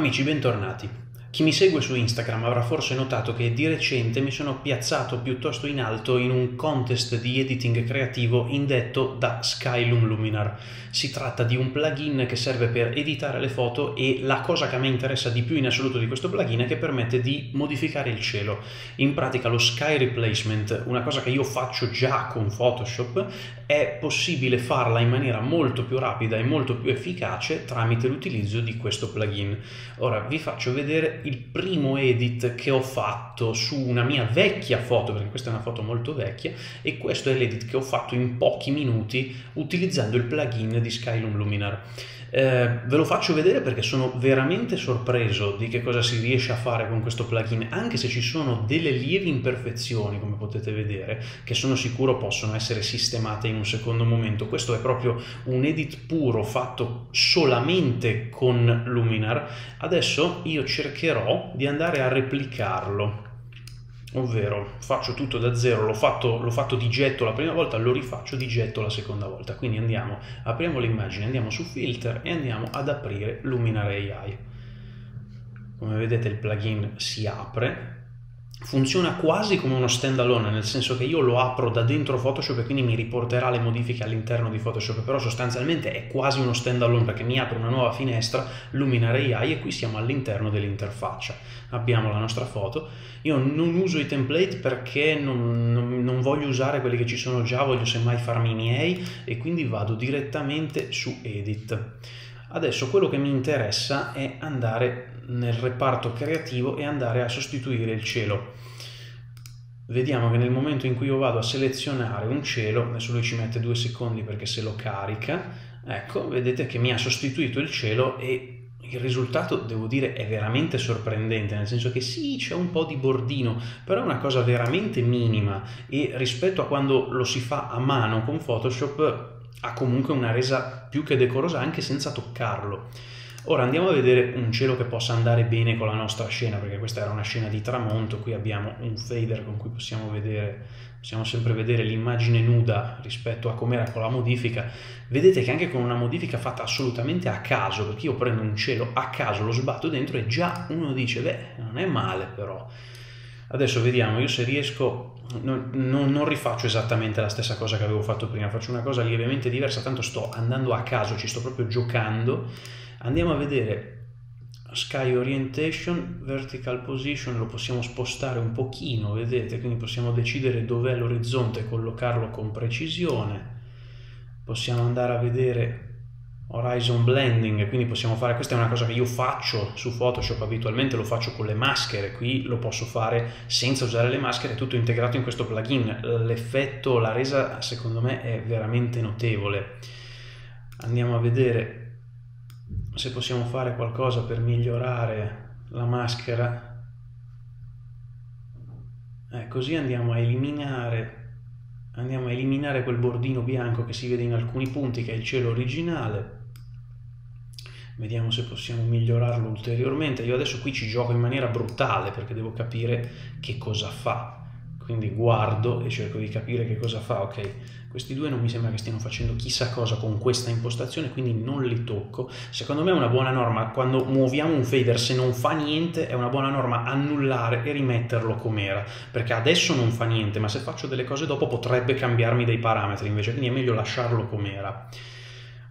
Amici, bentornati. Chi mi segue su Instagram avrà forse notato che di recente mi sono piazzato piuttosto in alto in un contest di editing creativo indetto da Skylum Luminar. Si tratta di un plugin che serve per editare le foto e la cosa che a me interessa di più in assoluto di questo plugin è che permette di modificare il cielo. In pratica lo sky replacement, una cosa che io faccio già con Photoshop, è possibile farla in maniera molto più rapida e molto più efficace tramite l'utilizzo di questo plugin. Ora vi faccio vedere il primo edit che ho fatto su una mia vecchia foto, perché questa è una foto molto vecchia, e questo è l'edit che ho fatto in pochi minuti utilizzando il plugin di Skylum Luminar. Ve lo faccio vedere perché sono veramente sorpreso di che cosa si riesce a fare con questo plugin, anche se ci sono delle lievi imperfezioni, come potete vedere, che sono sicuro possono essere sistemate in un secondo momento. Questo è proprio un edit puro fatto solamente con Luminar. Adesso io cercherò di andare a replicarlo, ovvero faccio tutto da zero. L'ho fatto di getto la prima volta, lo rifaccio di getto la seconda volta. Quindi andiamo, apriamo l'immagine, andiamo su filter e andiamo ad aprire Luminar AI. Come vedete il plugin si apre, funziona quasi come uno stand alone, nel senso che io lo apro da dentro Photoshop e quindi mi riporterà le modifiche all'interno di Photoshop, però sostanzialmente è quasi uno stand alone perché mi apre una nuova finestra Luminar AI e qui siamo all'interno dell'interfaccia. Abbiamo la nostra foto. Io non uso i template perché non voglio usare quelli che ci sono già, voglio semmai farmi i miei, e quindi vado direttamente su edit. Adesso quello che mi interessa è andare nel reparto creativo e andare a sostituire il cielo. Vediamo che nel momento in cui io vado a selezionare un cielo, adesso lui ci mette 2 secondi perché se lo carica, ecco, vedete che mi ha sostituito il cielo e il risultato, devo dire, è veramente sorprendente, nel senso che sì, c'è un po' di bordino, però è una cosa veramente minima e rispetto a quando lo si fa a mano con Photoshop ha comunque una resa più che decorosa anche senza toccarlo. Ora andiamo a vedere un cielo che possa andare bene con la nostra scena, perché questa era una scena di tramonto. Qui abbiamo un fader con cui possiamo sempre vedere l'immagine nuda rispetto a com'era con la modifica. Vedete che anche con una modifica fatta assolutamente a caso, perché io prendo un cielo a caso, lo sbatto dentro e già uno dice, beh, non è male però. Adesso vediamo, io se riesco, non rifaccio esattamente la stessa cosa che avevo fatto prima, faccio una cosa lievemente diversa, tanto sto andando a caso, ci sto proprio giocando. Andiamo a vedere Sky Orientation, Vertical Position, lo possiamo spostare un pochino, vedete, quindi possiamo decidere dov'è l'orizzonte e collocarlo con precisione. Possiamo andare a vedere Horizon Blending, quindi possiamo fare, questa è una cosa che io faccio su Photoshop abitualmente, lo faccio con le maschere, qui lo posso fare senza usare le maschere, è tutto integrato in questo plugin. L'effetto, la resa secondo me è veramente notevole. Andiamo a vedere se possiamo fare qualcosa per migliorare la maschera, così andiamo a eliminare quel bordino bianco che si vede in alcuni punti, che è il cielo originale. Vediamo se possiamo migliorarlo ulteriormente. Io adesso qui ci gioco in maniera brutale perché devo capire che cosa fa, quindi guardo e cerco di capire che cosa fa. Ok, questi due non mi sembra che stiano facendo chissà cosa con questa impostazione, quindi non li tocco. Secondo me è una buona norma, quando muoviamo un fader, se non fa niente, è una buona norma annullare e rimetterlo com'era, perché adesso non fa niente, ma se faccio delle cose dopo potrebbe cambiarmi dei parametri invece, quindi è meglio lasciarlo com'era.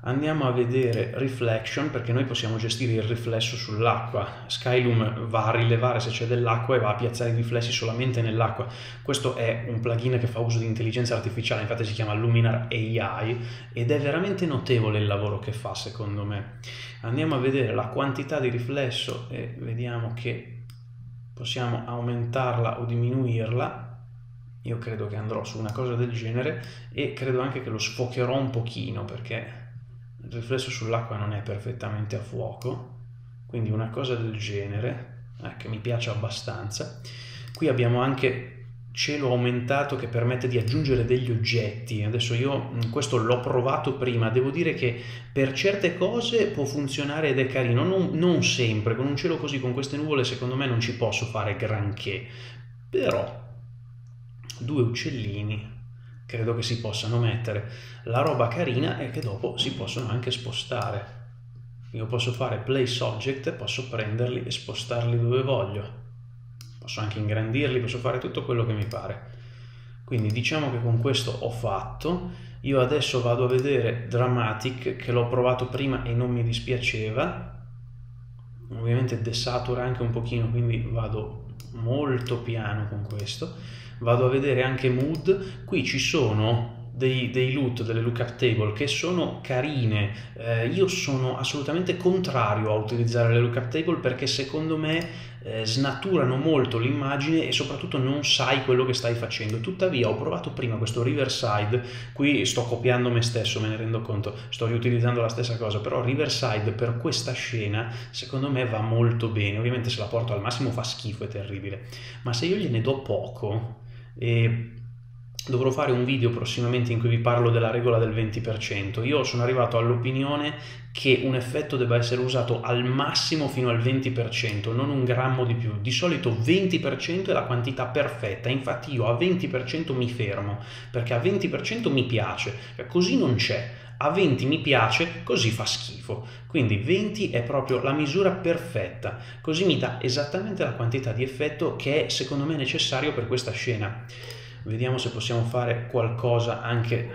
Andiamo a vedere Reflection, perché noi possiamo gestire il riflesso sull'acqua. Skylum va a rilevare se c'è dell'acqua e va a piazzare i riflessi solamente nell'acqua. Questo è un plugin che fa uso di intelligenza artificiale, infatti si chiama Luminar AI, ed è veramente notevole il lavoro che fa secondo me. Andiamo a vedere la quantità di riflesso e vediamo che possiamo aumentarla o diminuirla. Io credo che andrò su una cosa del genere e credo anche che lo sfocherò un pochino, perché il riflesso sull'acqua non è perfettamente a fuoco, quindi una cosa del genere, che mi piace abbastanza. Qui abbiamo anche cielo aumentato che permette di aggiungere degli oggetti. Adesso io questo l'ho provato prima, devo dire che per certe cose può funzionare ed è carino, non sempre. Con un cielo così, con queste nuvole, secondo me non ci posso fare granché, però due uccellini credo che si possano mettere. La roba carina è che dopo si possono anche spostare. Io posso fare place object, posso prenderli e spostarli dove voglio, posso anche ingrandirli, posso fare tutto quello che mi pare. Quindi diciamo che con questo ho fatto. Io adesso vado a vedere Dramatic, che l'ho provato prima e non mi dispiaceva. Ovviamente desatura anche un pochino, quindi vado molto piano con questo. Vado a vedere anche Mood. Qui ci sono dei loot, delle lookup table che sono carine. Io sono assolutamente contrario a utilizzare le lookup table perché secondo me snaturano molto l'immagine e soprattutto non sai quello che stai facendo. Tuttavia ho provato prima questo Riverside, qui sto copiando me stesso, me ne rendo conto, sto riutilizzando la stessa cosa, però Riverside per questa scena secondo me va molto bene. Ovviamente se la porto al massimo fa schifo, è terribile, ma se io gliene do poco dovrò fare un video prossimamente in cui vi parlo della regola del 20%. Io sono arrivato all'opinione che un effetto debba essere usato al massimo fino al 20%, non un grammo di più. Di solito 20% è la quantità perfetta, infatti io a 20% mi fermo, perché a 20% mi piace, così non c'è. A 20 mi piace, così fa schifo. Quindi 20 è proprio la misura perfetta, così mi dà esattamente la quantità di effetto che è secondo me necessario per questa scena. Vediamo se possiamo fare qualcosa anche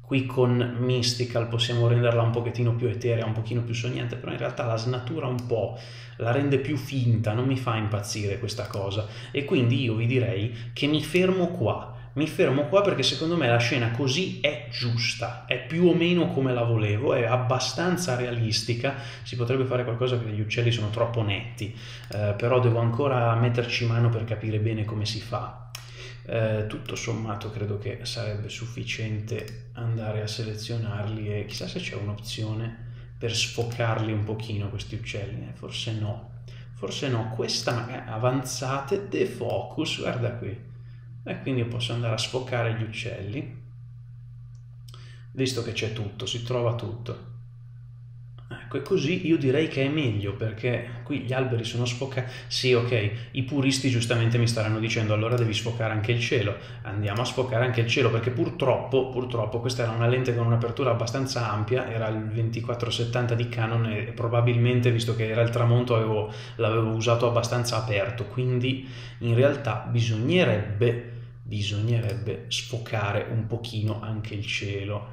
qui con Mystical, possiamo renderla un pochettino più eterea, un pochino più sognante, però in realtà la snatura un po', la rende più finta, non mi fa impazzire questa cosa. E quindi io vi direi che mi fermo qua perché secondo me la scena così è giusta, è più o meno come la volevo, è abbastanza realistica. Si potrebbe fare qualcosa perché gli uccelli sono troppo netti, però devo ancora metterci mano per capire bene come si fa. Tutto sommato credo che sarebbe sufficiente andare a selezionarli e chissà se c'è un'opzione per sfocarli un pochino questi uccelli, forse no, forse no. Questa magari avanzate defocus, guarda qui, e quindi posso andare a sfocare gli uccelli, visto che c'è tutto, si trova tutto. Ecco, e così io direi che è meglio, perché qui gli alberi sono sfocati. Sì, ok, i puristi giustamente mi staranno dicendo allora devi sfocare anche il cielo. Andiamo a sfocare anche il cielo, perché purtroppo questa era una lente con un'apertura abbastanza ampia, era il 24-70 di Canon e probabilmente, visto che era il tramonto, l'avevo usato abbastanza aperto, quindi in realtà bisognerebbe sfocare un pochino anche il cielo.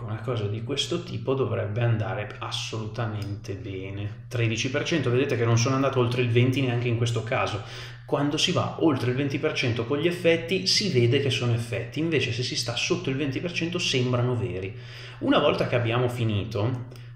Una cosa di questo tipo dovrebbe andare assolutamente bene. 13%, vedete che non sono andato oltre il 20% neanche in questo caso. Quando si va oltre il 20% con gli effetti si vede che sono effetti, invece se si sta sotto il 20% sembrano veri. Una volta che abbiamo finito,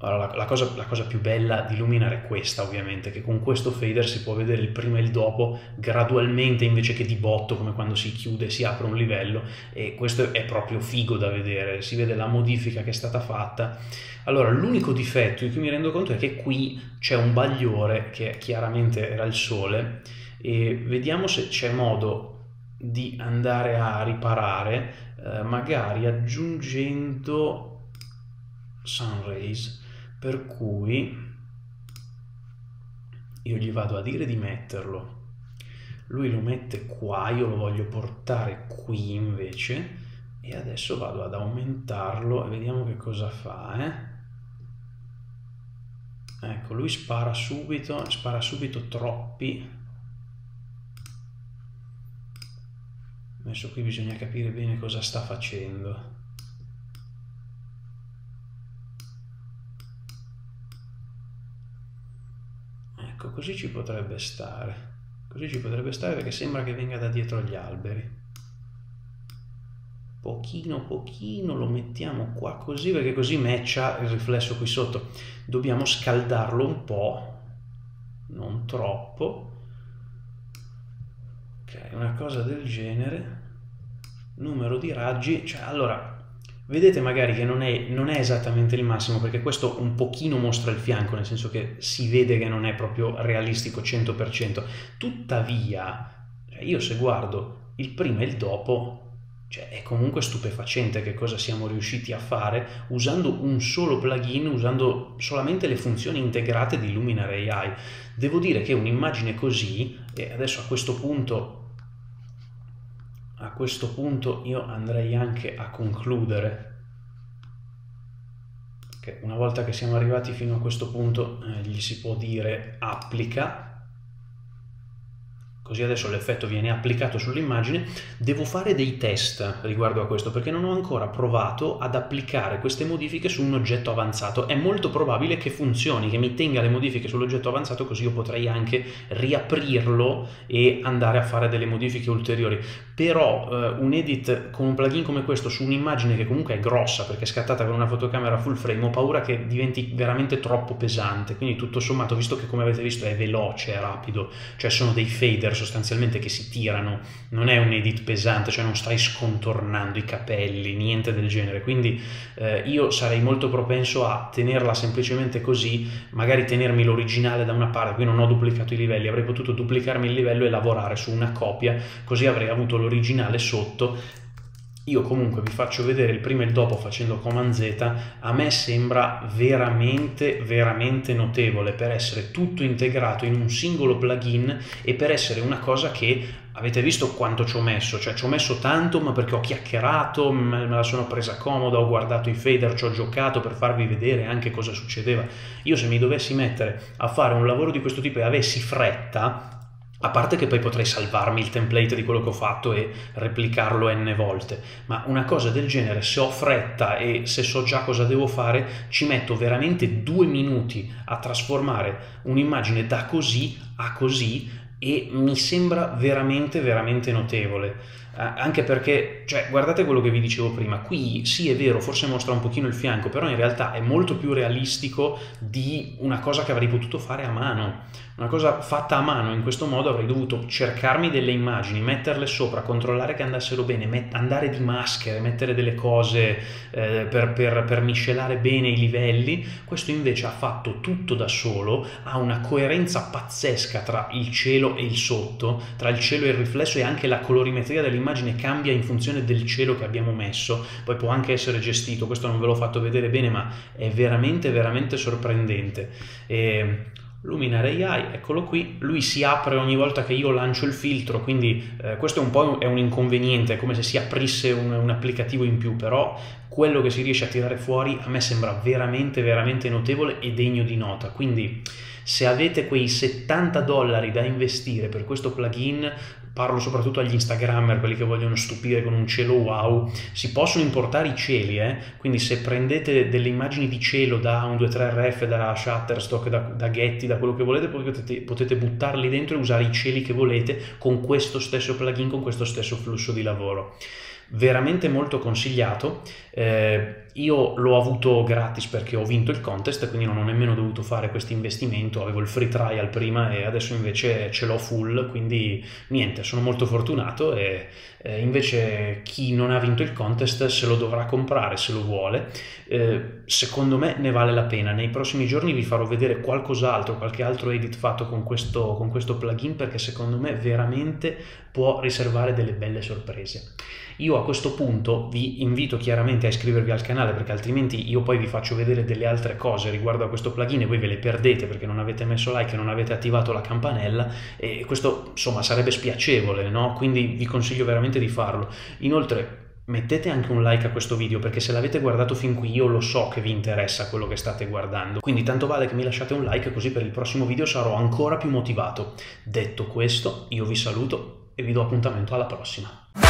allora, la cosa più bella di Luminar è questa, ovviamente, che con questo fader si può vedere il prima e il dopo gradualmente invece che di botto, come quando si chiude e si apre un livello, e questo è proprio figo da vedere, si vede la modifica che è stata fatta. Allora, l'unico difetto di cui mi rendo conto è che qui c'è un bagliore che chiaramente era il sole, e vediamo se c'è modo di andare a riparare, magari aggiungendo sun rays, per cui io gli vado a dire di metterlo, lui lo mette qua, io lo voglio portare qui invece, e adesso vado ad aumentarlo e vediamo che cosa fa, Ecco, lui spara subito troppi. Adesso qui bisogna capire bene cosa sta facendo. Ecco, così ci potrebbe stare. Così ci potrebbe stare perché sembra che venga da dietro agli alberi. Pochino lo mettiamo qua così, perché così matcha il riflesso qui sotto. Dobbiamo scaldarlo un po', non troppo. Ok, una cosa del genere. Numero di raggi, cioè allora... Vedete magari che non è esattamente il massimo, perché questo un pochino mostra il fianco, nel senso che si vede che non è proprio realistico 100%. Tuttavia, io se guardo il prima e il dopo, cioè è comunque stupefacente che cosa siamo riusciti a fare usando un solo plugin, usando solamente le funzioni integrate di Luminar AI. Devo dire che un'immagine così, e adesso a questo punto io andrei anche a concludere, che una volta che siamo arrivati fino a questo punto gli si può dire applica, così adesso l'effetto viene applicato sull'immagine. Devo fare dei test riguardo a questo perché non ho ancora provato ad applicare queste modifiche su un oggetto avanzato. È molto probabile che funzioni, che mi tenga le modifiche sull'oggetto avanzato, così io potrei anche riaprirlo e andare a fare delle modifiche ulteriori. Però un edit con un plugin come questo su un'immagine che comunque è grossa, perché è scattata con una fotocamera full frame, ho paura che diventi veramente troppo pesante. Quindi tutto sommato, visto che come avete visto è veloce, è rapido, cioè sono dei fader sostanzialmente che si tirano, non è un edit pesante, cioè non stai scontornando i capelli, niente del genere. Quindi io sarei molto propenso a tenerla semplicemente così, magari tenermi l'originale da una parte. Qui non ho duplicato i livelli, avrei potuto duplicarmi il livello e lavorare su una copia, così avrei avuto l'originale sotto. Io comunque vi faccio vedere il prima e il dopo facendo Command Z. A me sembra veramente, veramente notevole per essere tutto integrato in un singolo plugin e per essere una cosa che avete visto quanto ci ho messo, cioè ci ho messo tanto, ma perché ho chiacchierato, me la sono presa comoda, ho guardato i fader, ci ho giocato per farvi vedere anche cosa succedeva. Io se mi dovessi mettere a fare un lavoro di questo tipo e avessi fretta, a parte che poi potrei salvarmi il template di quello che ho fatto e replicarlo n volte, ma una cosa del genere, se ho fretta e se so già cosa devo fare, ci metto veramente 2 minuti a trasformare un'immagine da così a così, e mi sembra veramente, veramente notevole. Anche perché, cioè, guardate quello che vi dicevo prima, qui sì è vero, forse mostra un pochino il fianco, però in realtà è molto più realistico di una cosa che avrei potuto fare a mano. Una cosa fatta a mano in questo modo avrei dovuto cercarmi delle immagini, metterle sopra, controllare che andassero bene, andare di maschere, mettere delle cose per miscelare bene i livelli. Questo invece ha fatto tutto da solo, ha una coerenza pazzesca tra il cielo e il sotto, tra il cielo e il riflesso, e anche la colorimetria dell'immagine cambia in funzione del cielo che abbiamo messo. Poi può anche essere gestito, questo non ve l'ho fatto vedere bene, ma è veramente, veramente sorprendente. Luminar AI, eccolo qui, lui si apre ogni volta che io lancio il filtro, quindi questo è un po' un inconveniente, è come se si aprisse un applicativo in più, però quello che si riesce a tirare fuori a me sembra veramente, veramente notevole e degno di nota. Quindi se avete quei $70 da investire per questo plugin, parlo soprattutto agli instagrammer, quelli che vogliono stupire con un cielo wow, si possono importare i cieli, quindi se prendete delle immagini di cielo da 123RF, da Shutterstock, da Getty, da quello che volete, potete buttarli dentro e usare i cieli che volete con questo stesso plugin, con questo stesso flusso di lavoro. Veramente molto consigliato. Io l'ho avuto gratis perché ho vinto il contest, quindi non ho nemmeno dovuto fare questo investimento, avevo il free trial prima e adesso invece ce l'ho full, quindi niente, sono molto fortunato. E invece chi non ha vinto il contest se lo dovrà comprare se lo vuole. Secondo me ne vale la pena. Nei prossimi giorni vi farò vedere qualcos'altro, qualche altro edit fatto con questo plugin, perché secondo me veramente può riservare delle belle sorprese. Io a questo punto vi invito chiaramente a iscrivervi al canale, perché altrimenti io poi vi faccio vedere delle altre cose riguardo a questo plugin e voi ve le perdete perché non avete messo like e non avete attivato la campanella, e questo insomma sarebbe spiacevole, no? Quindi vi consiglio veramente di farlo. Inoltre mettete anche un like a questo video, perché se l'avete guardato fin qui io lo so che vi interessa quello che state guardando, quindi tanto vale che mi lasciate un like, così per il prossimo video sarò ancora più motivato. Detto questo, io vi saluto e vi do appuntamento alla prossima.